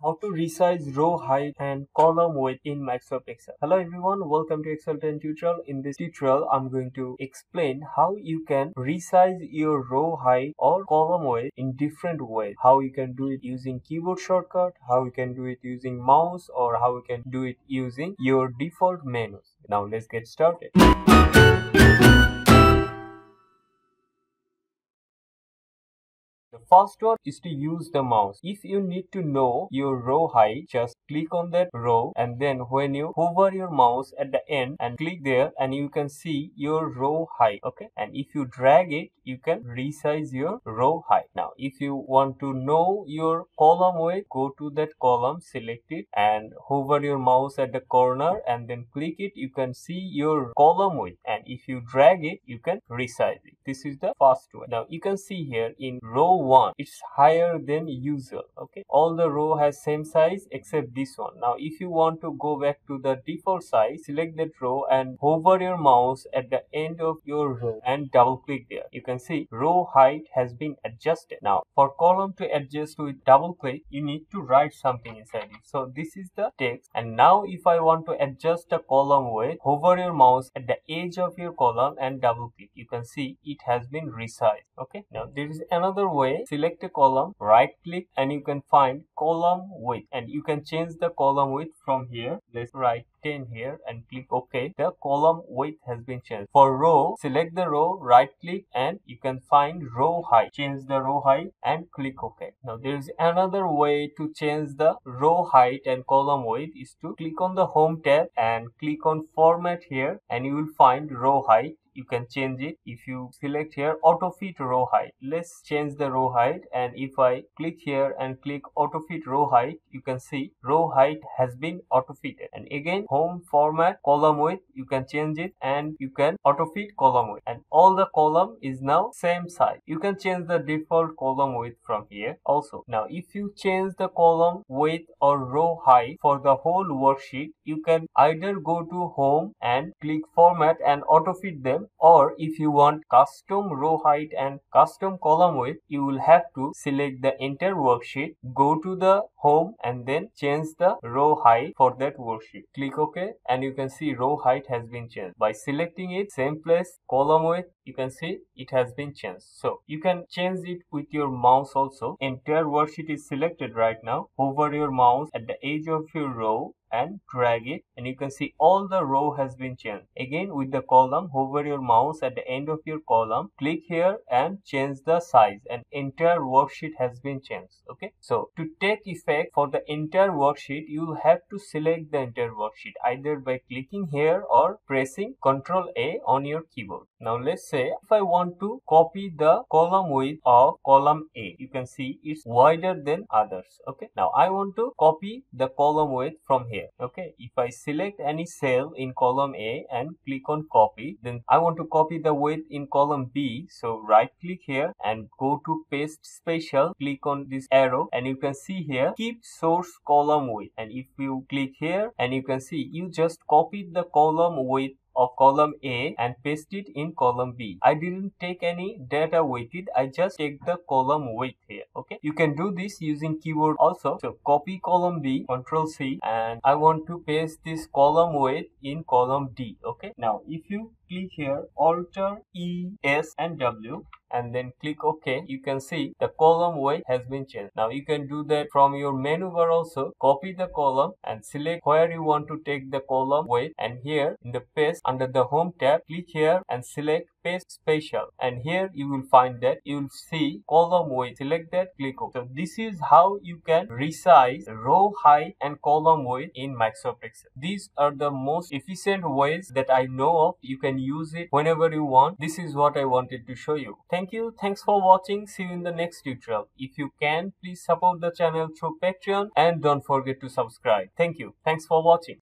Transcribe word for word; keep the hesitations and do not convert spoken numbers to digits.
How to resize row, height and column weight in Microsoft Excel. Hello everyone, welcome to Excel ten tutorial. In this tutorial, I'm going to explain how you can resize your row height or column weight in different ways. How you can do it using keyboard shortcut, how you can do it using mouse, or how you can do it using your default menus. Now let's get started. The first one is to use the mouse. If you need to know your row height, just click on that row, and then when you hover your mouse at the end and click there, and you can see your row height, okay? And if you drag it, you can resize your row height. Now, if you want to know your column weight, go to that column, select it, and hover your mouse at the corner, and then click it, you can see your column weight. And if you drag it, you can resize it. This is the first one. Now, you can see here in row one, it's higher than usual. Okay, all the row has same size except this one. Now if you want to go back to the default size, select that row and hover your mouse at the end of your row and double click there. You can see row height has been adjusted. Now for column to adjust with double click, you need to write something inside it. So this is the text, and now if I want to adjust the column weight, hover your mouse at the edge of your column and double click. You can see it has been resized. Okay, now there is another way. Select a column, right click, and you can find column width, and you can change the column width from here. Let's write ten here and click OK. The column width has been changed. For row, select the row, right click, and you can find row height. Change the row height and click OK. Now there is another way to change the row height and column width is to click on the Home tab and click on Format here, and you will find row height. You can change it. If you select here auto fit row height, let's change the row height, and if I click here and click auto fit row height, you can see row height has been auto fitted. And again, Home, Format, column width, you can change it, and you can auto fit column width, and all the column is now same size. You can change the default column width from here also. Now if you change the column width or row height for the whole worksheet, you can either go to Home and click Format and auto fit them, or if you want custom row height and custom column width, you will have to select the entire worksheet, go to the Home, and then change the row height for that worksheet. Click OK, and you can see row height has been changed. By selecting it, same place, column width, you can see it has been changed. So you can change it with your mouse also. Entire worksheet is selected right now. Hover your mouse at the edge of your row and drag it, and you can see all the row has been changed. Again with the column, hover your mouse at the end of your column, click here and change the size, and entire worksheet has been changed. Okay, so to take effect for the entire worksheet, you'll have to select the entire worksheet either by clicking here or pressing Ctrl A on your keyboard. Now let's say if I want to copy the column width of column A, you can see it's wider than others. Okay, now I want to copy the column width from here. Okay, if I select any cell in column A and click on copy, then I want to copy the width in column B, so right click here and go to paste special, click on this arrow, and you can see here keep source column width, and if you click here, and you can see you just copied the column width of column A and paste it in column B. I didn't take any data weighted, I just take the column width here. Okay, you can do this using keyboard also. So copy column B, Ctrl C, and I want to paste this column width in column D. Okay, now if you click here, Alter E, S and W, and then click OK, you can see the column weight has been changed. Now you can do that from your menu bar also. Copy the column and select where you want to take the column weight, and here in the paste under the Home tab, click here and select paste special, and here you will find that you will see column weight. Select that, click OK. So this is how you can resize row height and column weight in Microsoft Excel. These are the most efficient ways that I know of. You can use it whenever you want. This is what I wanted to show you. Thank you. Thanks for watching. See you in the next tutorial. If you can, please support the channel through Patreon, and don't forget to subscribe. Thank you. Thanks for watching.